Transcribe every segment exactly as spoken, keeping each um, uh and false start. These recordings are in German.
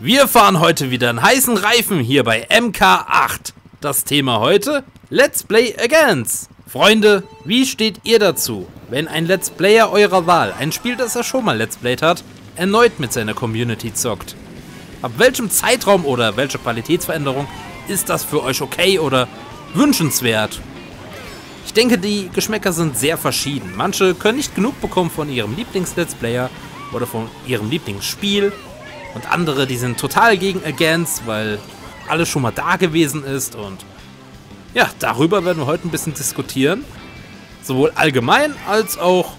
Wir fahren heute wieder einen heißen Reifen hier bei M K acht. Das Thema heute, Let's Play Against. Freunde, wie steht ihr dazu, wenn ein Let's Player eurer Wahl ein Spiel, das er schon mal Let's Played hat, erneut mit seiner Community zockt? Ab welchem Zeitraum oder welche Qualitätsveränderung ist das für euch okay oder wünschenswert? Ich denke, die Geschmäcker sind sehr verschieden. Manche können nicht genug bekommen von ihrem Lieblings-Let's Player oder von ihrem Lieblingsspiel. Und andere, die sind total gegen Against, weil alles schon mal da gewesen ist. Und ja, darüber werden wir heute ein bisschen diskutieren. Sowohl allgemein als auch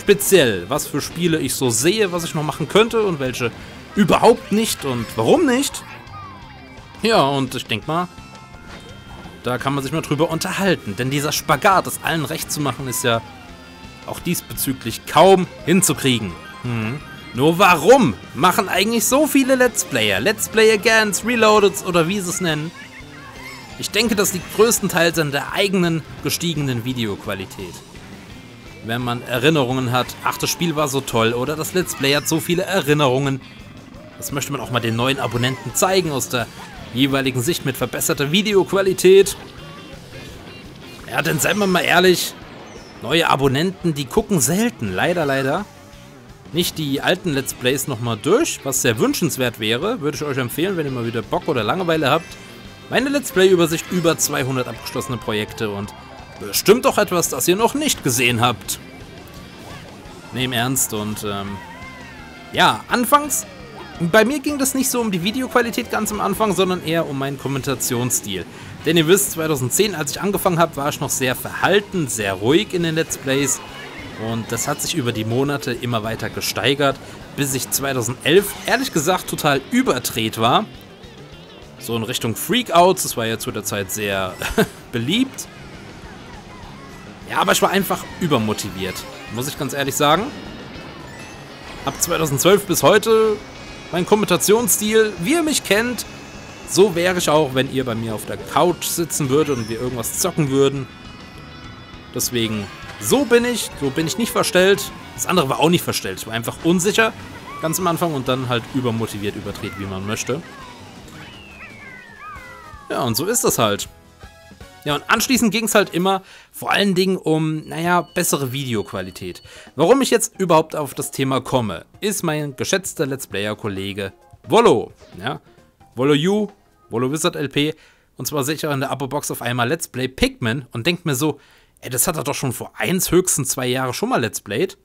speziell, was für Spiele ich so sehe, was ich noch machen könnte und welche überhaupt nicht und warum nicht. Ja, und ich denke mal, da kann man sich mal drüber unterhalten. Denn dieser Spagat, das allen recht zu machen, ist ja auch diesbezüglich kaum hinzukriegen. Hm. Nur warum machen eigentlich so viele Let's Player, Let's Play Against, Reloaded oder wie sie es nennen? Ich denke, das liegt größtenteils an der eigenen gestiegenen Videoqualität. Wenn man Erinnerungen hat, ach, das Spiel war so toll oder das Let's Play hat so viele Erinnerungen. Das möchte man auch mal den neuen Abonnenten zeigen aus der jeweiligen Sicht mit verbesserter Videoqualität. Ja, denn seien wir mal ehrlich, neue Abonnenten, die gucken selten, leider, leider. Nicht die alten Let's Plays nochmal durch, was sehr wünschenswert wäre, würde ich euch empfehlen, wenn ihr mal wieder Bock oder Langeweile habt. Meine Let's Play-Übersicht über zweihundert abgeschlossene Projekte und bestimmt auch etwas, das ihr noch nicht gesehen habt. Ne, im Ernst und ähm, ja, anfangs, bei mir ging das nicht so um die Videoqualität ganz am Anfang, sondern eher um meinen Kommentationsstil. Denn ihr wisst, zweitausendzehn, als ich angefangen habe, war ich noch sehr verhalten, sehr ruhig in den Let's Plays. Und das hat sich über die Monate immer weiter gesteigert, bis ich zweitausendelf ehrlich gesagt total überdreht war. So in Richtung Freakouts, das war ja zu der Zeit sehr beliebt. Ja, aber ich war einfach übermotiviert, muss ich ganz ehrlich sagen. Ab zweitausendzwölf bis heute, mein Kommentationsstil, wie ihr mich kennt, so wäre ich auch, wenn ihr bei mir auf der Couch sitzen würdet und wir irgendwas zocken würden. Deswegen... So bin ich, so bin ich nicht verstellt. Das andere war auch nicht verstellt. Ich war einfach unsicher, ganz am Anfang und dann halt übermotiviert, überdreht, wie man möchte. Ja, und so ist das halt. Ja, und anschließend ging es halt immer vor allen Dingen um, naja, bessere Videoqualität. Warum ich jetzt überhaupt auf das Thema komme, ist mein geschätzter Let's Player-Kollege Wollo. Ja, Wollo U, Wollo Wizard L P. Und zwar sehe ich auch in der Abo-Box auf einmal Let's Play Pikmin und denke mir so, ey, das hat er doch schon vor eins, höchstens zwei Jahre schon mal Let's Played.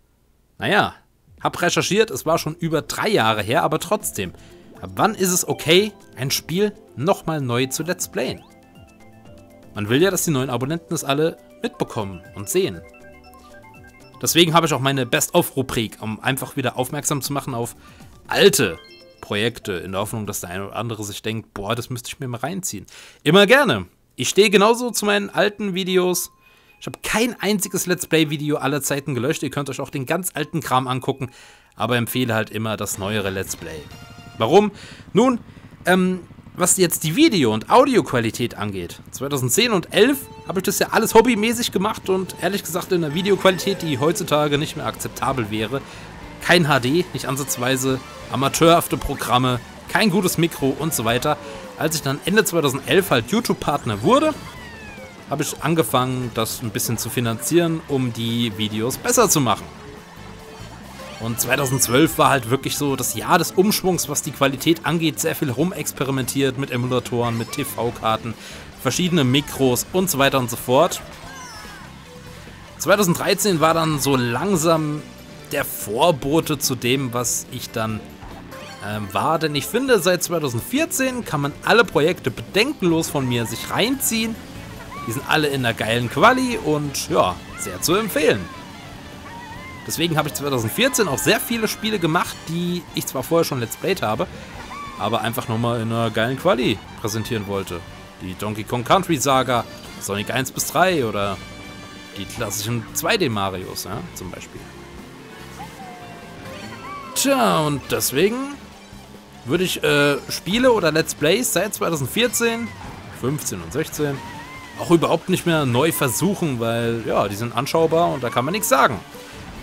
Naja, hab recherchiert, es war schon über drei Jahre her, aber trotzdem. Ab wann ist es okay, ein Spiel nochmal neu zu Let's Playen? Man will ja, dass die neuen Abonnenten das alle mitbekommen und sehen. Deswegen habe ich auch meine Best-of-Rubrik, um einfach wieder aufmerksam zu machen auf alte Projekte, in der Hoffnung, dass der eine oder andere sich denkt, boah, das müsste ich mir mal reinziehen. Immer gerne. Ich stehe genauso zu meinen alten Videos. Ich habe kein einziges Let's Play-Video aller Zeiten gelöscht. Ihr könnt euch auch den ganz alten Kram angucken, aber empfehle halt immer das neuere Let's Play. Warum? Nun, ähm, was jetzt die Video- und Audioqualität angeht, zweitausendzehn und elf habe ich das ja alles hobbymäßig gemacht und ehrlich gesagt in einer Videoqualität, die heutzutage nicht mehr akzeptabel wäre. Kein H D, nicht ansatzweise, amateurhafte Programme, kein gutes Mikro und so weiter. Als ich dann Ende zweitausendelf halt YouTube-Partner wurde, habe ich angefangen, das ein bisschen zu finanzieren, um die Videos besser zu machen. Und zweitausendzwölf war halt wirklich so das Jahr des Umschwungs, was die Qualität angeht, sehr viel rumexperimentiert mit Emulatoren, mit T V-Karten, verschiedene Mikros und so weiter und so fort. zweitausenddreizehn war dann so langsam der Vorbote zu dem, was ich dann äh, war, denn ich finde, seit zweitausendvierzehn kann man alle Projekte bedenkenlos von mir sich reinziehen. Die sind alle in einer geilen Quali und ja, sehr zu empfehlen. Deswegen habe ich zweitausendvierzehn auch sehr viele Spiele gemacht, die ich zwar vorher schon Let's Played habe, aber einfach nochmal in einer geilen Quali präsentieren wollte. Die Donkey Kong Country Saga, Sonic eins bis drei oder die klassischen zwei D Marios, ja, zum Beispiel. Tja, und deswegen würde ich äh, Spiele oder Let's Plays seit zweitausendvierzehn, fünfzehn und sechzehn... auch überhaupt nicht mehr neu versuchen, weil, ja, die sind anschaubar und da kann man nichts sagen.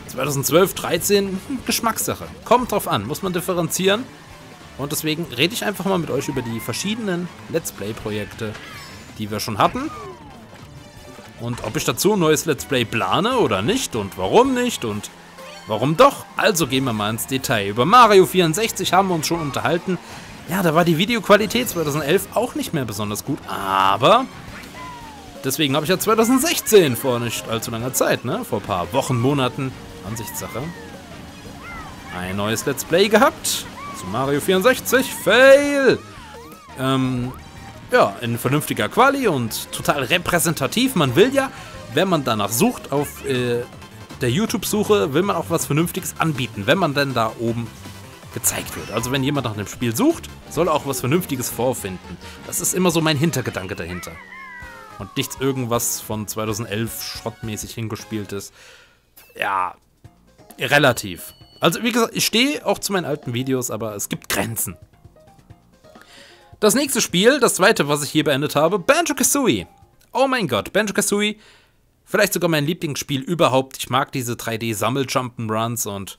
zweitausendzwölf, dreizehn, Geschmackssache. Kommt drauf an, muss man differenzieren. Und deswegen rede ich einfach mal mit euch über die verschiedenen Let's Play-Projekte, die wir schon hatten. Und ob ich dazu ein neues Let's Play plane oder nicht und warum nicht und warum doch. Also gehen wir mal ins Detail. Über Mario vierundsechzig haben wir uns schon unterhalten. Ja, da war die Videoqualität zweitausendelf auch nicht mehr besonders gut, aber deswegen habe ich ja zweitausendsechzehn, vor nicht allzu langer Zeit, ne, vor ein paar Wochen, Monaten, Ansichtssache, ein neues Let's Play gehabt zu Mario vierundsechzig, fail! Ähm, ja, in vernünftiger Quali und total repräsentativ. Man will ja, wenn man danach sucht, auf äh, der YouTube-Suche, will man auch was Vernünftiges anbieten, wenn man denn da oben gezeigt wird. Also wenn jemand nach einem Spiel sucht, soll er auch was Vernünftiges vorfinden. Das ist immer so mein Hintergedanke dahinter. Und nichts irgendwas von zweitausendelf schrottmäßig hingespieltes. Ja, relativ. Also wie gesagt, ich stehe auch zu meinen alten Videos, aber es gibt Grenzen. Das nächste Spiel, das zweite, was ich hier beendet habe, Banjo-Kazooie. Oh mein Gott, Banjo-Kazooie, vielleicht sogar mein Lieblingsspiel überhaupt. Ich mag diese drei D-Sammel-Jump'n'Runs und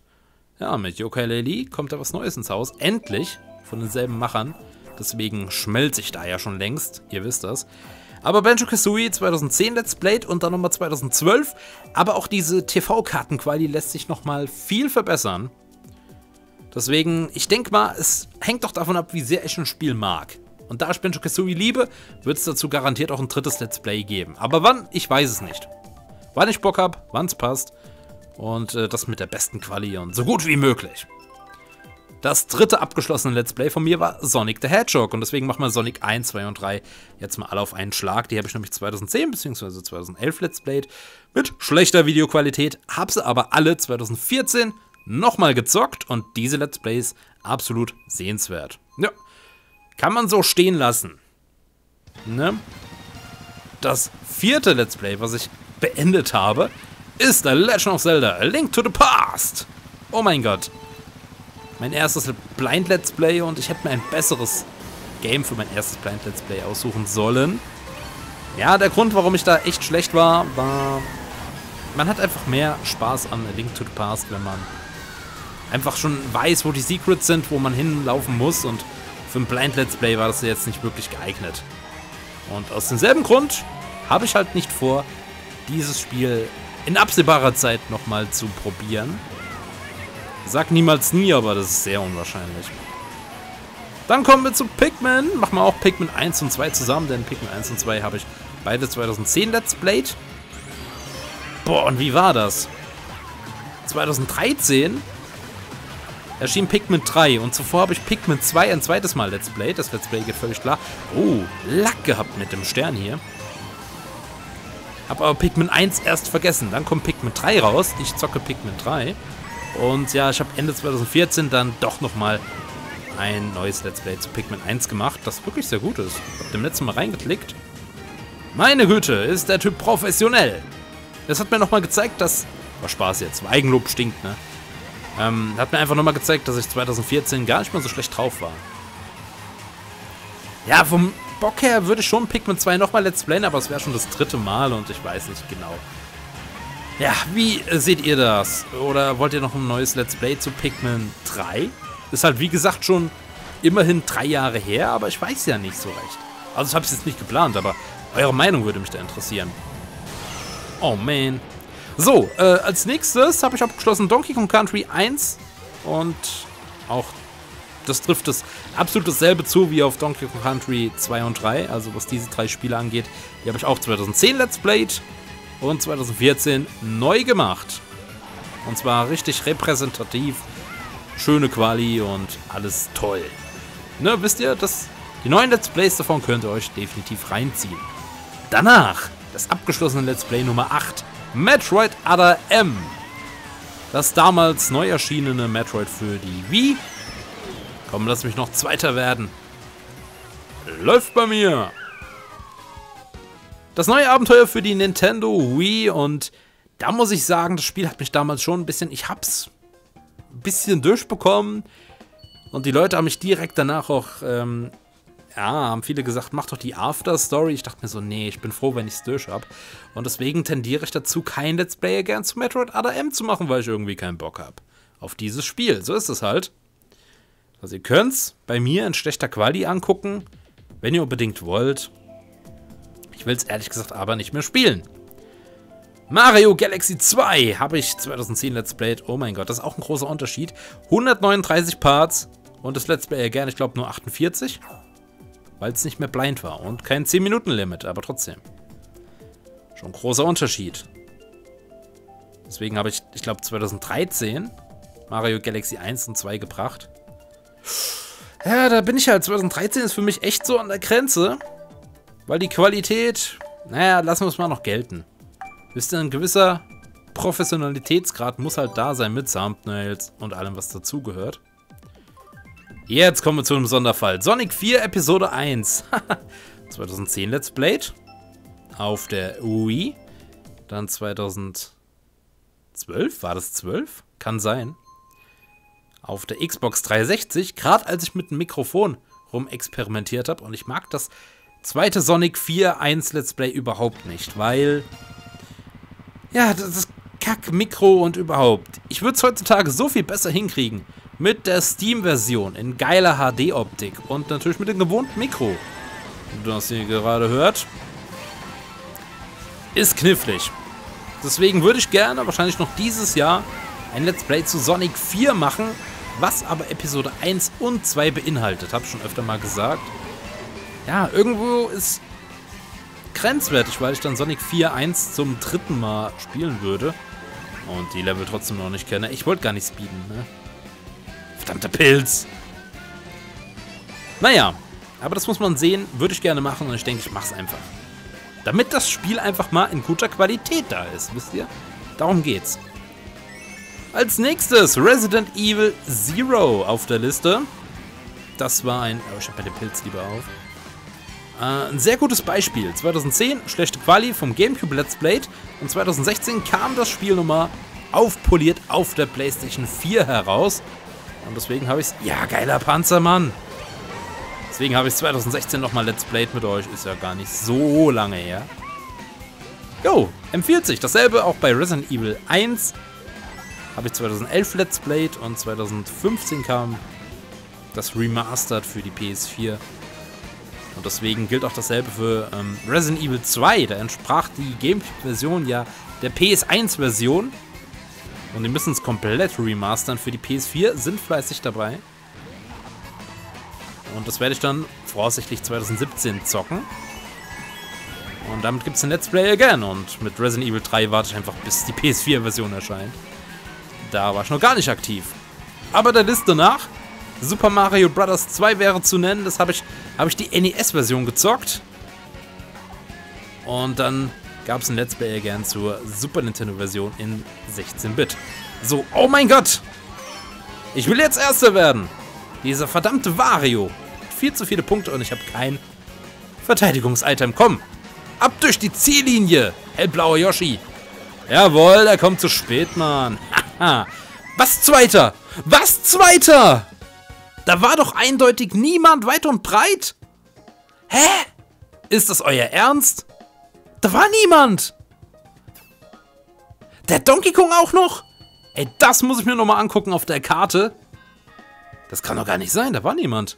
ja, mit Yooka-Laylee kommt da was Neues ins Haus. Endlich. Von denselben Machern. Deswegen schmelze ich da ja schon längst. Ihr wisst das. Aber Banjo-Kazooie zweitausendzehn Let's Played und dann nochmal zweitausendzwölf. Aber auch diese T V-Karten-Quali lässt sich nochmal viel verbessern. Deswegen, ich denke mal, es hängt doch davon ab, wie sehr ich ein Spiel mag. Und da ich Banjo-Kazooie liebe, wird es dazu garantiert auch ein drittes Let's Play geben. Aber wann? Ich weiß es nicht. Wann ich Bock habe, wann es passt. Und äh, das mit der besten Quali und so gut wie möglich. Das dritte abgeschlossene Let's Play von mir war Sonic the Hedgehog. Und deswegen machen wir Sonic eins, zwei und drei jetzt mal alle auf einen Schlag. Die habe ich nämlich zweitausendzehn bzw. zweitausendelf Let's Played mit schlechter Videoqualität. Habe sie aber alle zweitausendvierzehn nochmal gezockt. Und diese Let's Plays absolut sehenswert. Ja, kann man so stehen lassen. Ne? Das vierte Let's Play, was ich beendet habe, ist der Legend of Zelda A Link to the Past. Oh mein Gott. Mein erstes Blind Let's Play und ich hätte mir ein besseres Game für mein erstes Blind Let's Play aussuchen sollen. Ja, der Grund, warum ich da echt schlecht war, war, man hat einfach mehr Spaß an A Link to the Past, wenn man einfach schon weiß, wo die Secrets sind, wo man hinlaufen muss, und für ein Blind Let's Play war das jetzt nicht wirklich geeignet. Und aus demselben Grund habe ich halt nicht vor, dieses Spiel in absehbarer Zeit nochmal zu probieren. Sag niemals nie, aber das ist sehr unwahrscheinlich. Dann kommen wir zu Pikmin. Machen wir auch Pikmin eins und zwei zusammen, denn Pikmin eins und zwei habe ich beide zweitausendzehn Let's Played. Boah, und wie war das? zweitausenddreizehn erschien Pikmin drei und zuvor habe ich Pikmin zwei ein zweites Mal Let's Played. Das Let's Play geht völlig klar. Oh, Lack gehabt mit dem Stern hier. Hab aber Pikmin eins erst vergessen. Dann kommt Pikmin drei raus. Ich zocke Pikmin drei. Und ja, ich habe Ende zweitausendvierzehn dann doch nochmal ein neues Let's Play zu Pikmin eins gemacht, das wirklich sehr gut ist. Ich habe dem letzten Mal reingeklickt. Meine Güte, ist der Typ professionell. Das hat mir nochmal gezeigt, dass... War Spaß jetzt, Eigenlob stinkt, ne? Ähm, hat mir einfach nochmal gezeigt, dass ich zweitausendvierzehn gar nicht mal so schlecht drauf war. Ja, vom Bock her würde ich schon Pikmin zwei nochmal Let's Playen, aber es wäre schon das dritte Mal und ich weiß nicht genau. Ja, wie äh, seht ihr das? Oder wollt ihr noch ein neues Let's Play zu Pikmin drei? Ist halt, wie gesagt, schon immerhin drei Jahre her, aber ich weiß ja nicht so recht. Also ich habe es jetzt nicht geplant, aber eure Meinung würde mich da interessieren. Oh man. So, äh, als nächstes habe ich abgeschlossen Donkey Kong Country eins und auch... Das trifft es absolut dasselbe zu wie auf Donkey Kong Country zwei und drei. Also was diese drei Spiele angeht, die habe ich auch zweitausendzehn Let's Played und zweitausendvierzehn neu gemacht. Und zwar richtig repräsentativ, schöne Quali und alles toll. Ne, wisst ihr, das, die neuen Let's Plays davon könnt ihr euch definitiv reinziehen. Danach das abgeschlossene Let's Play Nummer acht, Metroid Other M. Das damals neu erschienene Metroid für die Wii. Komm, lass mich noch Zweiter werden. Läuft bei mir. Das neue Abenteuer für die Nintendo Wii, und da muss ich sagen, das Spiel hat mich damals schon ein bisschen, ich hab's ein bisschen durchbekommen und die Leute haben mich direkt danach auch, ähm, ja, haben viele gesagt, mach doch die After-Story. Ich dachte mir so, nee, ich bin froh, wenn ich's durch hab. Und deswegen tendiere ich dazu, kein Let's Player gern zu Metroid Other M zu machen, weil ich irgendwie keinen Bock hab auf dieses Spiel. So ist es halt. Also ihr könnt es bei mir in schlechter Quali angucken, wenn ihr unbedingt wollt. Ich will es ehrlich gesagt aber nicht mehr spielen. Mario Galaxy zwei habe ich zwanzig zehn Let's Played. Oh mein Gott, das ist auch ein großer Unterschied. hundertneununddreißig Parts und das Let's Play gerne, ich glaube nur achtundvierzig. Weil es nicht mehr blind war und kein zehn-Minuten-Limit, aber trotzdem. Schon ein großer Unterschied. Deswegen habe ich, ich glaube zwanzig dreizehn Mario Galaxy eins und zwei gebracht. Ja, da bin ich halt, zwanzig dreizehn ist für mich echt so an der Grenze. Weil die Qualität, naja, lassen wir es mal noch gelten. Wisst ihr, ein gewisser Professionalitätsgrad muss halt da sein mit Thumbnails und allem, was dazugehört. Jetzt kommen wir zu einem Sonderfall. Sonic vier Episode eins. zwanzig zehn Let's Played. Auf der Wii. Dann zweitausendzwölf, war das zwölf? Kann sein. Auf der Xbox dreihundertsechzig, gerade als ich mit dem Mikrofon rumexperimentiert habe. Und ich mag das zweite Sonic vier eins Let's Play überhaupt nicht, weil... ja, das ist Kack-Mikro und überhaupt. Ich würde es heutzutage so viel besser hinkriegen. Mit der Steam-Version in geiler H D-Optik und natürlich mit dem gewohnten Mikro. Das ihr gerade hört, ist knifflig. Deswegen würde ich gerne wahrscheinlich noch dieses Jahr ein Let's Play zu Sonic vier machen, was aber Episode eins und zwei beinhaltet. Habe ich schon öfter mal gesagt. Ja, irgendwo ist grenzwertig, weil ich dann Sonic vier eins zum dritten Mal spielen würde. Und die Level trotzdem noch nicht kenne. Ich wollte gar nicht speeden, ne? Verdammter Pilz! Naja, aber das muss man sehen. Würde ich gerne machen und ich denke, ich mache es einfach. Damit das Spiel einfach mal in guter Qualität da ist, wisst ihr? Darum geht's. Als nächstes Resident Evil Zero auf der Liste. Das war ein... oh, ich hab mir den Pilz lieber auf. Äh, ein sehr gutes Beispiel. zwanzig zehn, schlechte Quali vom Gamecube Let's Played. Und zwanzig sechzehn kam das Spiel nochmal aufpoliert auf der PlayStation vier heraus. Und deswegen habe ich es... ja, geiler Panzermann! Deswegen habe ich es zwanzig sechzehn nochmal Let's Played mit euch. Ist ja gar nicht so lange her. Jo, empfiehlt sich. Dasselbe auch bei Resident Evil eins. Habe ich zwanzig elf Let's Played und zwanzig fünfzehn kam das Remastered für die P S vier. Und deswegen gilt auch dasselbe für ähm, Resident Evil zwei. Da entsprach die Gamecube-Version ja der P S eins-Version. Und die müssen es komplett remastern für die P S vier, sind fleißig dabei. Und das werde ich dann voraussichtlich zwanzig siebzehn zocken. Und damit gibt es ein Let's Play again. Und mit Resident Evil drei warte ich einfach, bis die P S vier-Version erscheint. Da war ich noch gar nicht aktiv. Aber der Liste nach, Super Mario Brothers zwei wäre zu nennen. Das habe ich, habe ich die N E S-Version gezockt. Und dann gab es ein Let's Play again zur Super Nintendo-Version in sechzehn Bit. So, oh mein Gott! Ich will jetzt Erster werden! Dieser verdammte Wario! Viel zu viele Punkte und ich habe kein Verteidigungs-Item. Komm! Ab durch die Ziellinie! Hellblauer Yoshi! Jawohl, der kommt zu spät, Mann! Haha! Was Zweiter? Was Zweiter? Da war doch eindeutig niemand weit und breit! Hä? Ist das euer Ernst? Da war niemand! Der Donkey Kong auch noch? Ey, das muss ich mir nochmal angucken auf der Karte. Das kann doch gar nicht sein, da war niemand.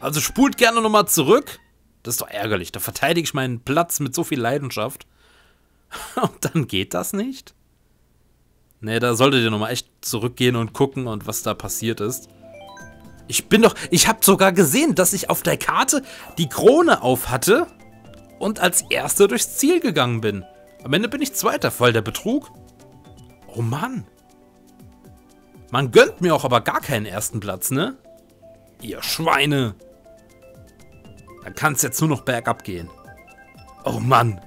Also spult gerne nochmal zurück. Das ist doch ärgerlich, da verteidige ich meinen Platz mit so viel Leidenschaft. Und dann geht das nicht? Ne, da solltet ihr nochmal echt zurückgehen und gucken und was da passiert ist. Ich bin doch, ich habe sogar gesehen, dass ich auf der Karte die Krone auf hatte. Und als Erster durchs Ziel gegangen bin. Am Ende bin ich Zweiter, voll der Betrug. Oh Mann. Man gönnt mir auch aber gar keinen ersten Platz, ne? Ihr Schweine. Da kann's jetzt nur noch bergab gehen. Oh Mann.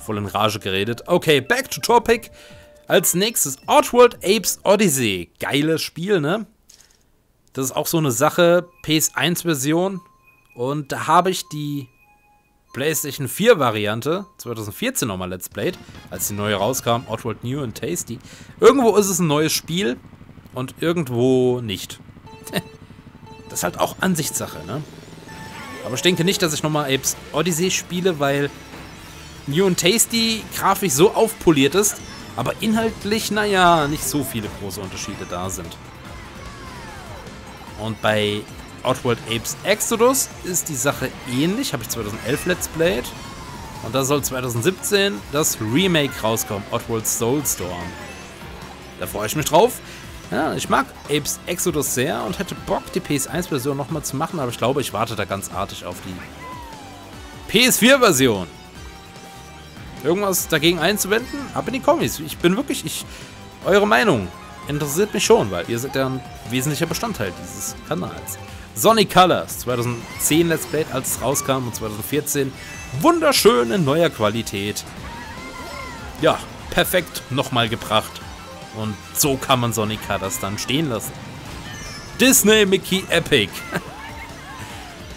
Voll in Rage geredet. Okay, back to topic. Als nächstes Oddworld Abe's Oddysee. Geiles Spiel, ne? Das ist auch so eine Sache. P S eins-Version. Und da habe ich die PlayStation vier Variante, zwanzig vierzehn nochmal Let's Played, als die neue rauskam, Oddworld New and Tasty. Irgendwo ist es ein neues Spiel und irgendwo nicht. Das ist halt auch Ansichtssache, ne? Aber ich denke nicht, dass ich nochmal Abe's Oddysee spiele, weil New and Tasty grafisch so aufpoliert ist, aber inhaltlich, naja, nicht so viele große Unterschiede da sind. Und bei Oddworld Abe's Exoddus ist die Sache ähnlich. Habe ich zweitausendelf Let's Played. Und da soll zweitausendsiebzehn das Remake rauskommen, Oddworld Soulstorm. Da freue ich mich drauf. Ja, ich mag Abe's Exoddus sehr und hätte Bock, die P S eins Version nochmal zu machen, aber ich glaube, ich warte da ganz artig auf die P S vier Version. Irgendwas dagegen einzuwenden? Ab in die Kommis. Ich bin wirklich... Ich, eure Meinung interessiert mich schon, weil ihr seid ja ein wesentlicher Bestandteil dieses Kanals. Sonic Colors, zweitausendzehn Let's Play, als es rauskam, und zweitausendvierzehn. Wunderschön in neuer Qualität. Ja, perfekt nochmal gebracht. Und so kann man Sonic Colors dann stehen lassen. Disney Mickey Epic.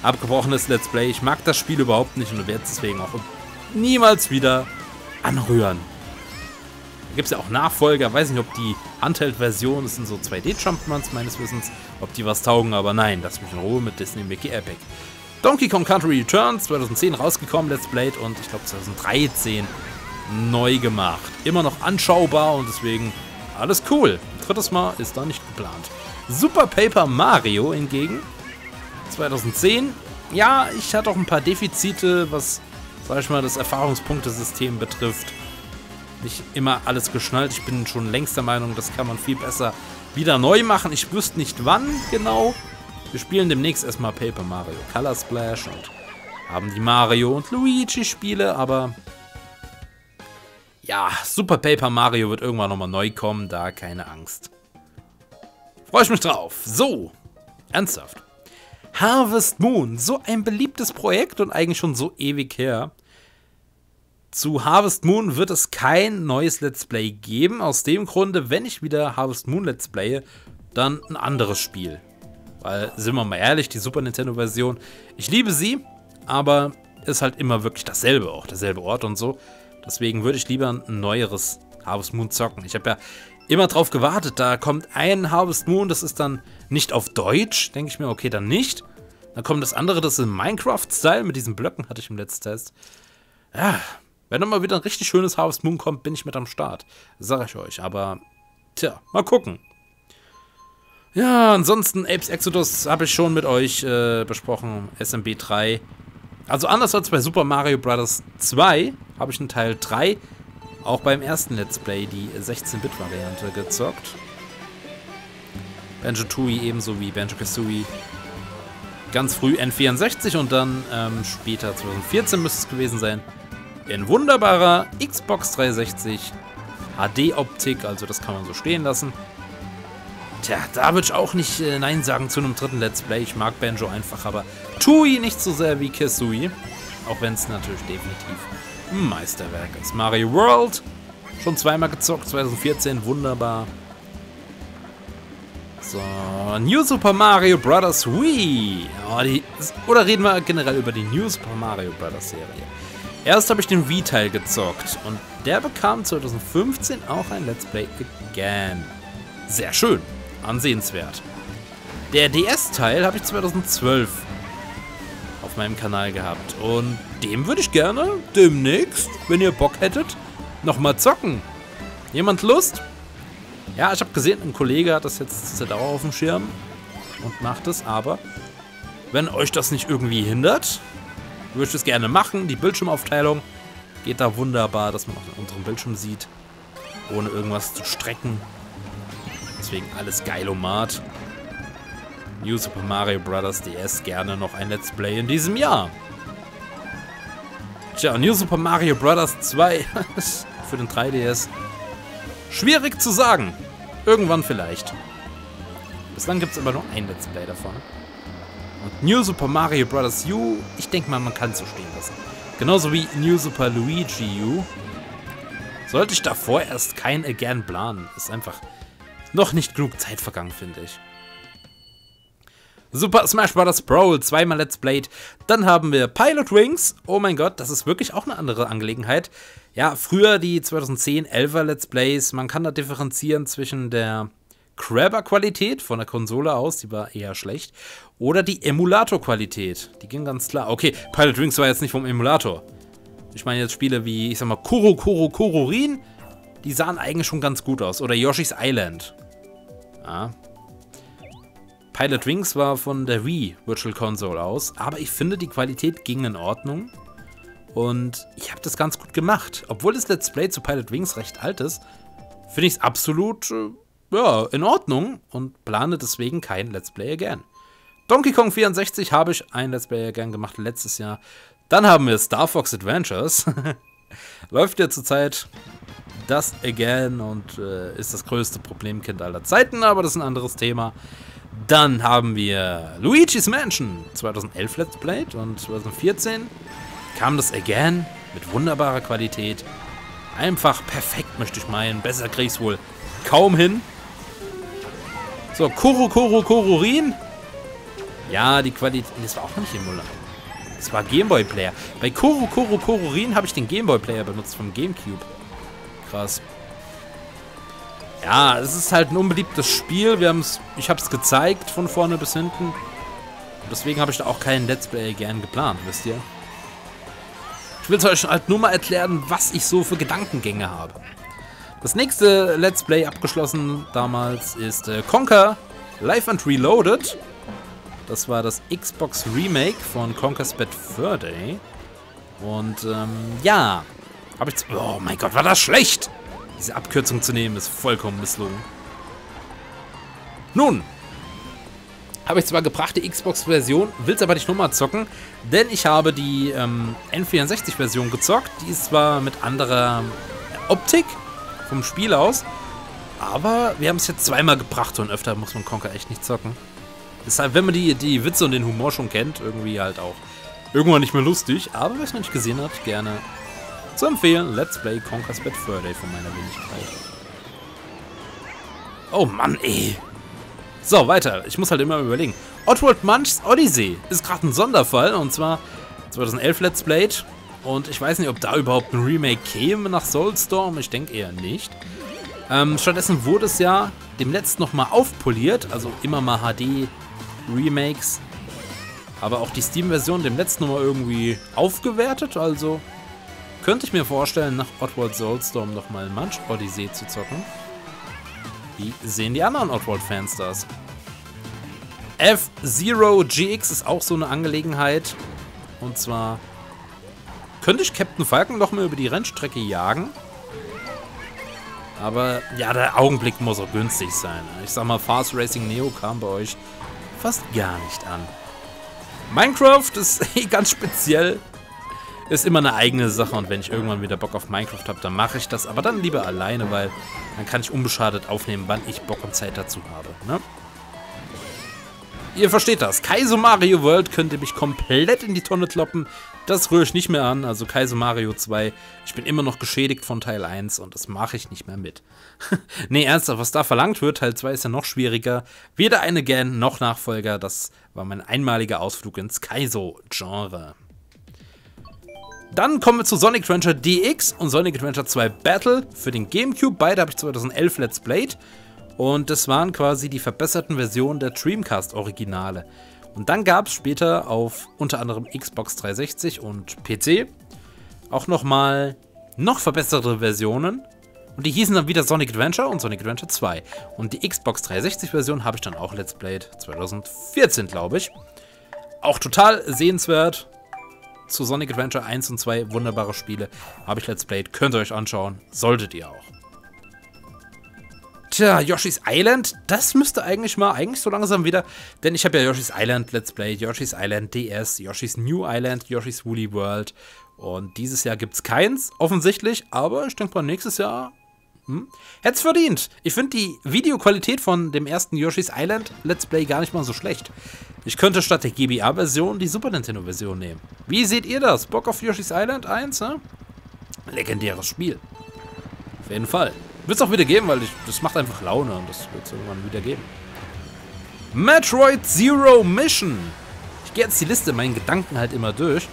Abgebrochenes Let's Play. Ich mag das Spiel überhaupt nicht und werde es deswegen auch niemals wieder anrühren. Da gibt es ja auch Nachfolger. Weiß nicht, ob die Handheld-Version, das sind so zwei D Jumpmans meines Wissens, ob die was taugen, aber nein, lass mich in Ruhe mit Disney Mickey Epic. Donkey Kong Country Returns, zweitausendzehn rausgekommen, Let's Play, und ich glaube zweitausenddreizehn neu gemacht. Immer noch anschaubar und deswegen alles cool. Drittes Mal ist da nicht geplant. Super Paper Mario hingegen, zweitausendzehn. Ja, ich hatte auch ein paar Defizite, was, sag ich mal, das Erfahrungspunktesystem betrifft. Nicht immer alles geschnallt. Ich bin schon längst der Meinung, das kann man viel besser wieder neu machen. Ich wüsste nicht, wann genau. Wir spielen demnächst erstmal Paper Mario Color Splash und haben die Mario und Luigi Spiele, aber ja, Super Paper Mario wird irgendwann nochmal neu kommen, da keine Angst. Freue ich mich drauf. So, ernsthaft. Harvest Moon, so ein beliebtes Projekt und eigentlich schon so ewig her. Zu Harvest Moon wird es kein neues Let's Play geben, aus dem Grunde, wenn ich wieder Harvest Moon Let's Playe, dann ein anderes Spiel. Weil, sind wir mal ehrlich, die Super Nintendo-Version, ich liebe sie, aber ist halt immer wirklich dasselbe, auch derselbe Ort und so. Deswegen würde ich lieber ein neueres Harvest Moon zocken. Ich habe ja immer drauf gewartet, da kommt ein Harvest Moon, das ist dann nicht auf Deutsch, denke ich mir, okay, dann nicht. Dann kommt das andere, das ist im Minecraft-Style, mit diesen Blöcken hatte ich im letzten Test. Ja, wenn nochmal wieder ein richtig schönes Harvest Moon kommt, bin ich mit am Start, sage ich euch, aber tja, mal gucken. Ja, ansonsten Abe's Exoddus habe ich schon mit euch äh, besprochen, S M B drei. Also anders als bei Super Mario Brothers zwei habe ich einen Teil drei auch beim ersten Let's Play die sechzehn Bit Variante gezockt. Banjo-Tooie ebenso wie Banjo-Kazooie. Ganz früh N vierundsechzig und dann ähm, später zweitausendvierzehn müsste es gewesen sein. In wunderbarer Xbox dreihundertsechzig H D-Optik, also das kann man so stehen lassen. Tja, da würde ich auch nicht äh, Nein sagen zu einem dritten Let's Play. Ich mag Banjo einfach, aber Tooie nicht so sehr wie Kazooie. Auch wenn es natürlich definitiv ein Meisterwerk ist. Mario World, schon zweimal gezockt, zweitausendvierzehn, wunderbar. So, New Super Mario Brothers Wii. Oh, die, oder reden wir generell über die New Super Mario Brothers Serie. Erst habe ich den Wii-Teil gezockt und der bekam zweitausendfünfzehn auch ein Let's Play again. Sehr schön. Ansehenswert. Der D S-Teil habe ich zweitausendzwölf auf meinem Kanal gehabt und dem würde ich gerne demnächst, wenn ihr Bock hättet, nochmal zocken. Jemand Lust? Ja, ich habe gesehen, ein Kollege hat das jetzt zur Dauer auf dem Schirm und macht es, aber wenn euch das nicht irgendwie hindert, würde ich es gerne machen. Die Bildschirmaufteilung geht da wunderbar, dass man auch unseren Bildschirm sieht, ohne irgendwas zu strecken. Deswegen alles geilomat. New Super Mario Brothers D S, gerne noch ein Let's Play in diesem Jahr. Tja, New Super Mario Brothers zwei für den drei D S. Schwierig zu sagen. Irgendwann vielleicht. Bislang gibt es aber nur ein Let's Play davon. Und New Super Mario Brothers U, ich denke mal, man kann es so stehen lassen. Genauso wie New Super Luigi U. Sollte ich davor erst kein Again planen. Ist einfach... noch nicht genug Zeit vergangen, finde ich. Super Smash Bros. Brawl, zweimal Let's Played. Dann haben wir Pilot Wings. Oh mein Gott, das ist wirklich auch eine andere Angelegenheit. Ja, früher die zweitausendzehn elfer Let's Plays. Man kann da differenzieren zwischen der Crabber-Qualität von der Konsole aus, die war eher schlecht, oder die Emulator-Qualität. Die ging ganz klar. Okay, Pilot Wings war jetzt nicht vom Emulator. Ich meine jetzt Spiele wie, ich sag mal, Kuru Kuru Kururin. Die sahen eigentlich schon ganz gut aus. Oder Yoshi's Island. Ja. Pilot Wings war von der Wii Virtual Console aus, aber ich finde, die Qualität ging in Ordnung und ich habe das ganz gut gemacht. Obwohl das Let's Play zu Pilot Wings recht alt ist, finde ich es absolut äh, ja, in Ordnung und plane deswegen kein Let's Play again. Donkey Kong vierundsechzig habe ich ein Let's Play again gemacht letztes Jahr. Dann haben wir Star Fox Adventures. Läuft ja zurzeit das again und äh, ist das größte Problemkind aller Zeiten, aber das ist ein anderes Thema. Dann haben wir Luigi's Mansion, zweitausendelf Let's Play, und zweitausendvierzehn kam das again mit wunderbarer Qualität. Einfach perfekt, möchte ich meinen. Besser krieg ich's wohl kaum hin. So, Kuru Kuru Kururin. Ja, die Qualität... Das war auch nicht Emulator. Das war Gameboy-Player. Bei Kuru Kuru Kururin habe ich den Gameboy-Player benutzt vom Gamecube. Krass. Ja, es ist halt ein unbeliebtes Spiel. Wir haben's, ich habe es gezeigt von vorne bis hinten. Und deswegen habe ich da auch keinen Let's Play gern geplant, wisst ihr? Ich will es euch halt nur mal erklären, was ich so für Gedankengänge habe. Das nächste Let's Play, abgeschlossen damals, ist äh, Conker Live and Reloaded. Das war das Xbox Remake von Conker's Bad Fur Day. Und ähm, ja, habe ich... Oh mein Gott, war das schlecht! Diese Abkürzung zu nehmen, ist vollkommen misslungen. Nun, habe ich zwar gebracht, die Xbox-Version, will es aber nicht nochmal zocken, denn ich habe die ähm, N vierundsechzig-Version gezockt. Die ist zwar mit anderer Optik vom Spiel aus, aber wir haben es jetzt zweimal gebracht und öfter muss man Conker echt nicht zocken. Deshalb, wenn man die, die Witze und den Humor schon kennt, irgendwie halt auch irgendwann nicht mehr lustig, aber wer es noch nicht gesehen hat, gerne... Zu empfehlen, Let's Play Conker's Bad Fur Day von meiner Wenigkeit. Oh Mann, ey. So, weiter. Ich muss halt immer überlegen. Oddworld Abe's Oddysee ist gerade ein Sonderfall. Und zwar zweitausendelf Let's Play. Und ich weiß nicht, ob da überhaupt ein Remake käme nach Soulstorm. Ich denke eher nicht. Ähm, stattdessen wurde es ja dem letzten nochmal aufpoliert. Also immer mal H D-Remakes. Aber auch die Steam-Version dem letzten nochmal irgendwie aufgewertet. Also... Könnte ich mir vorstellen, nach Oddworld Soulstorm nochmal ein Munch Odyssey zu zocken? Wie sehen die anderen Oddworld-Fans das? F-Zero G X ist auch so eine Angelegenheit. Und zwar könnte ich Captain Falcon nochmal über die Rennstrecke jagen. Aber ja, der Augenblick muss auch günstig sein. Ich sag mal, Fast Racing Neo kam bei euch fast gar nicht an. Minecraft ist ganz speziell. Ist immer eine eigene Sache und wenn ich irgendwann wieder Bock auf Minecraft habe, dann mache ich das. Aber dann lieber alleine, weil dann kann ich unbeschadet aufnehmen, wann ich Bock und Zeit dazu habe. Ne? Ihr versteht das. Kaizo Mario World könnte mich komplett in die Tonne kloppen. Das rühre ich nicht mehr an. Also Kaizo Mario zwei. Ich bin immer noch geschädigt von Teil eins und das mache ich nicht mehr mit. Nee, ernsthaft, was da verlangt wird, Teil zwei ist ja noch schwieriger. Weder eine Gen noch Nachfolger. Das war mein einmaliger Ausflug ins Kaizo-Genre. Dann kommen wir zu Sonic Adventure D X und Sonic Adventure zwei Battle für den Gamecube. Beide habe ich zweitausendelf Let's Played. Und das waren quasi die verbesserten Versionen der Dreamcast-Originale. Und dann gab es später auf unter anderem Xbox dreihundertsechzig und P C auch nochmal noch verbesserte Versionen. Und die hießen dann wieder Sonic Adventure und Sonic Adventure zwei. Und die Xbox dreihundertsechzig-Version habe ich dann auch Let's Played zweitausendvierzehn, glaube ich. Auch total sehenswert. Zu Sonic Adventure eins und zwei, wunderbare Spiele, habe ich Let's Played, könnt ihr euch anschauen, solltet ihr auch. Tja, Yoshi's Island, das müsste eigentlich mal, eigentlich so langsam wieder, denn ich habe ja Yoshi's Island Let's Played, Yoshi's Island D S, Yoshi's New Island, Yoshi's Woolly World und dieses Jahr gibt es keins, offensichtlich, aber ich denke mal nächstes Jahr, hm, hätte es verdient. Ich finde die Videoqualität von dem ersten Yoshi's Island Let's Play gar nicht mal so schlecht. Ich könnte statt der G B A-Version die Super Nintendo-Version nehmen. Wie seht ihr das? Bock auf Yoshi's Island eins, ne? Legendäres Spiel. Auf jeden Fall. Wird es auch wieder geben, weil ich, das macht einfach Laune und das wird es irgendwann wieder geben. Metroid Zero Mission. Ich gehe jetzt die Liste in meinen Gedanken halt immer durch.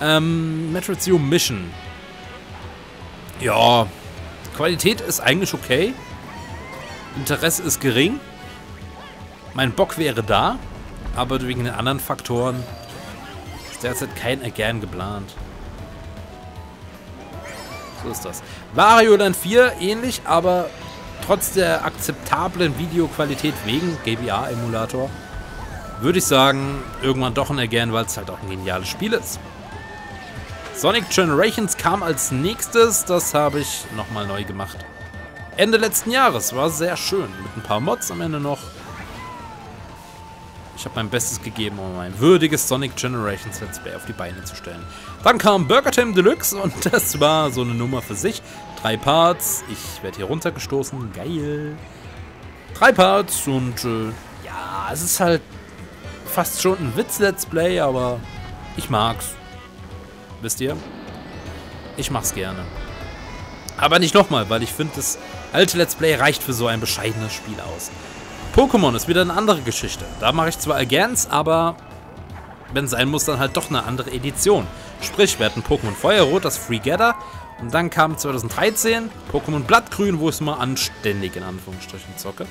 Ähm, Metroid Zero Mission. Ja, Qualität ist eigentlich okay. Interesse ist gering. Mein Bock wäre da, aber wegen den anderen Faktoren ist derzeit kein Again geplant. So ist das. Mario Land vier ähnlich, aber trotz der akzeptablen Videoqualität wegen G B A-Emulator, würde ich sagen, irgendwann doch ein Again, weil es halt auch ein geniales Spiel ist. Sonic Generations kam als nächstes, das habe ich nochmal neu gemacht. Ende letzten Jahres, war sehr schön, mit ein paar Mods am Ende noch. Ich habe mein Bestes gegeben, um ein würdiges Sonic Generations Let's Play auf die Beine zu stellen. Dann kam Burger Time Deluxe und das war so eine Nummer für sich. Drei Parts, ich werde hier runtergestoßen, geil. Drei Parts und äh, ja, es ist halt fast schon ein Witz-Let's Play, aber ich mag's. Wisst ihr? Ich mach's gerne. Aber nicht nochmal, weil ich finde, das alte Let's Play reicht für so ein bescheidenes Spiel aus. Pokémon ist wieder eine andere Geschichte. Da mache ich zwar Agains, aber wenn es sein muss, dann halt doch eine andere Edition. Sprich, wir hatten Pokémon Feuerrot, das Free-Gather, und dann kam zwanzig dreizehn Pokémon Blattgrün, wo ich es mal anständig in Anführungsstrichen zocke.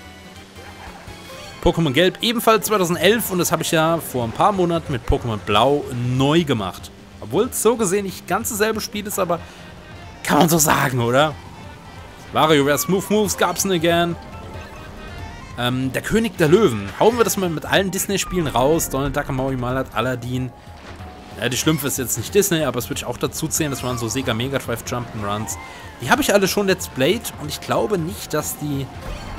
Pokémon Gelb ebenfalls zwanzig elf und das habe ich ja vor ein paar Monaten mit Pokémon Blau neu gemacht. Obwohl es so gesehen nicht ganz dasselbe Spiel ist, aber kann man so sagen, oder? WarioWare Smooth Moves gab es again. Ähm, der König der Löwen. Hauen wir das mal mit allen Disney-Spielen raus. Donald Duck, Maui Malad, Aladdin. Ja, die Schlümpfe ist jetzt nicht Disney, aber es würde ich auch dazu zählen, das waren so Sega Mega Drive Jump'n'Runs. Die habe ich alle schon Let's Played und ich glaube nicht, dass die,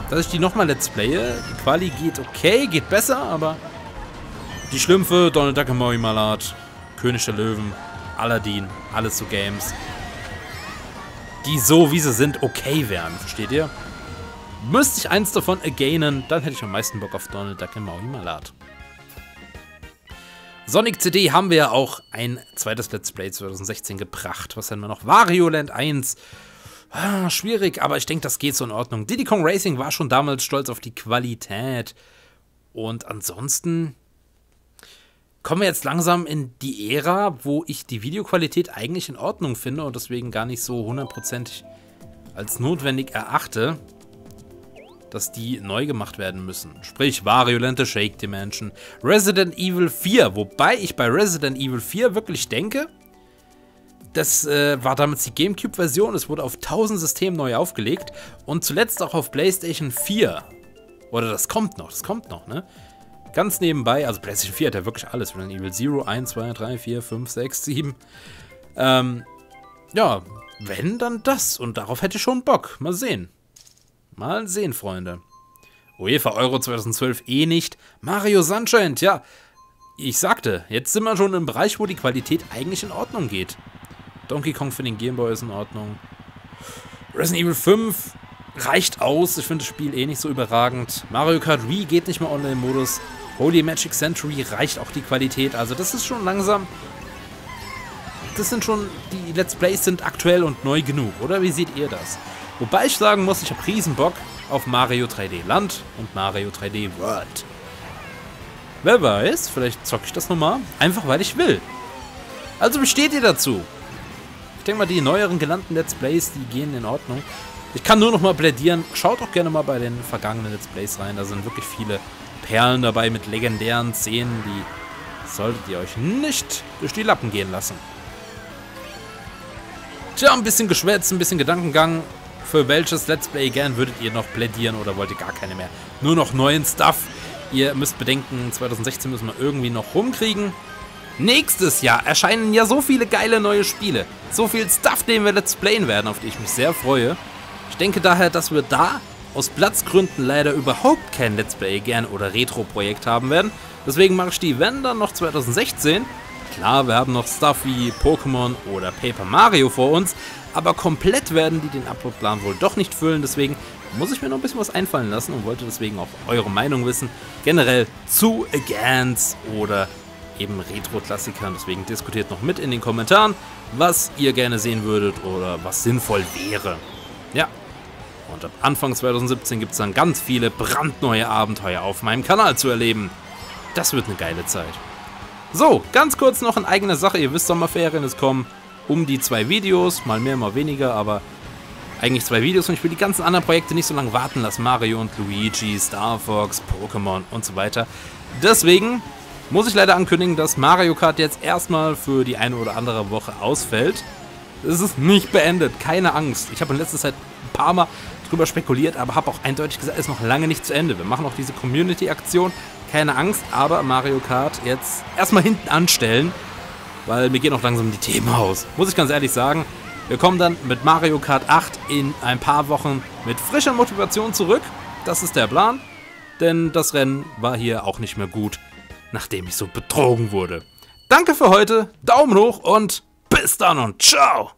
dass ich die nochmal Let's Playe. Die Quali geht okay, geht besser, aber die Schlümpfe, Donald Duck, Maui Malad, König der Löwen, Aladdin, alles so Games, die so wie sie sind okay wären, versteht ihr? Müsste ich eins davon againen, dann hätte ich am meisten Bock auf Donald Duck in Maui Malad. Sonic C D haben wir ja auch ein zweites Let's Play zwanzig sechzehn gebracht. Was haben wir noch? Wario Land eins. Ah, schwierig, aber ich denke, das geht so in Ordnung. Diddy Kong Racing war schon damals stolz auf die Qualität. Und ansonsten kommen wir jetzt langsam in die Ära, wo ich die Videoqualität eigentlich in Ordnung finde und deswegen gar nicht so hundertprozentig als notwendig erachte, dass die neu gemacht werden müssen. Sprich, Wario Land The Shake Dimension, Resident Evil vier, wobei ich bei Resident Evil vier wirklich denke, das äh, war damals die Gamecube-Version, es wurde auf tausend Systemen neu aufgelegt und zuletzt auch auf PlayStation vier. Oder das kommt noch, das kommt noch, ne? Ganz nebenbei, also PlayStation vier hat ja wirklich alles, Resident Evil Zero, eins, zwei, drei, vier, fünf, sechs, sieben. Ähm, ja, wenn, dann das und darauf hätte ich schon Bock, mal sehen. Mal sehen, Freunde. UEFA Euro zwanzig zwölf eh nicht. Mario Sunshine, tja. Ich sagte, jetzt sind wir schon im Bereich, wo die Qualität eigentlich in Ordnung geht. Donkey Kong für den Gameboy ist in Ordnung. Resident Evil fünf reicht aus. Ich finde das Spiel eh nicht so überragend. Mario Kart Wii geht nicht mehr Online-Modus. Holy Magic Century reicht auch die Qualität. Also das ist schon langsam... Das sind schon... Die Let's Plays sind aktuell und neu genug, oder? Wie seht ihr das? Wobei ich sagen muss, ich habe riesen Bock auf Mario drei D Land und Mario drei D World. Wer weiß, vielleicht zocke ich das nochmal, einfach weil ich will. Also wie steht ihr dazu? Ich denke mal, die neueren gelandeten Let's Plays, die gehen in Ordnung. Ich kann nur nochmal plädieren, schaut auch gerne mal bei den vergangenen Let's Plays rein. Da sind wirklich viele Perlen dabei mit legendären Szenen, die solltet ihr euch nicht durch die Lappen gehen lassen. Tja, ein bisschen geschwätzt, ein bisschen Gedankengang. Für welches Let's Play gern würdet ihr noch plädieren oder wollt ihr gar keine mehr? Nur noch neuen Stuff. Ihr müsst bedenken, zwanzig sechzehn müssen wir irgendwie noch rumkriegen. Nächstes Jahr erscheinen ja so viele geile neue Spiele. So viel Stuff, den wir Let's Playen werden, auf die ich mich sehr freue. Ich denke daher, dass wir da aus Platzgründen leider überhaupt kein Let's Play gern oder Retro-Projekt haben werden. Deswegen mache ich die, wenn dann, noch zwanzig sechzehn. Klar, wir haben noch Stuff wie Pokémon oder Paper Mario vor uns. Aber komplett werden die den Uploadplan wohl doch nicht füllen, deswegen muss ich mir noch ein bisschen was einfallen lassen und wollte deswegen auch eure Meinung wissen, generell zu Agains oder eben Retro-Klassikern. Deswegen diskutiert noch mit in den Kommentaren, was ihr gerne sehen würdet oder was sinnvoll wäre. Ja, und ab Anfang zwanzig siebzehn gibt es dann ganz viele brandneue Abenteuer auf meinem Kanal zu erleben. Das wird eine geile Zeit. So, ganz kurz noch in eigener Sache, ihr wisst, Sommerferien ist kommen. Um die zwei Videos, mal mehr, mal weniger, aber eigentlich zwei Videos und ich will die ganzen anderen Projekte nicht so lange warten lassen. Mario und Luigi, Star Fox, Pokémon und so weiter. Deswegen muss ich leider ankündigen, dass Mario Kart jetzt erstmal für die eine oder andere Woche ausfällt. Es ist nicht beendet, keine Angst. Ich habe in letzter Zeit ein paar Mal drüber spekuliert, aber habe auch eindeutig gesagt, ist noch lange nicht zu Ende. Wir machen auch diese Community-Aktion, keine Angst, aber Mario Kart jetzt erstmal hinten anstellen, weil mir gehen auch langsam die Themen aus. Muss ich ganz ehrlich sagen, wir kommen dann mit Mario Kart acht in ein paar Wochen mit frischer Motivation zurück. Das ist der Plan, denn das Rennen war hier auch nicht mehr gut, nachdem ich so betrogen wurde. Danke für heute, Daumen hoch und bis dann und ciao!